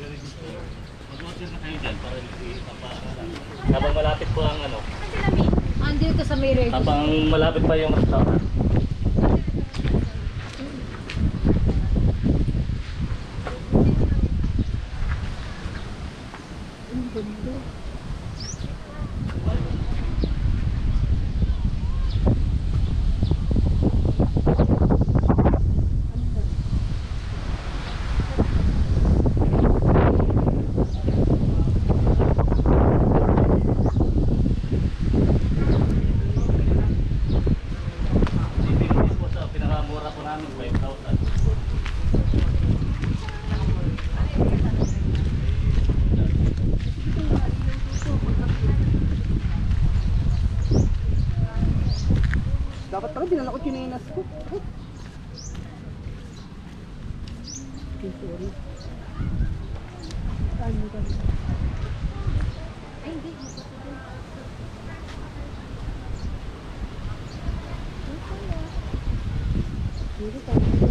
Mag-uusap na kayo dyan para habang malapit po ang ano. Andito sa may register. Habang malapit pa yung restaurant. Dapat pala dinala ko chinelas ko. Okay, sorry. Saan mo kami? Ay, hindi. Hindi tayo.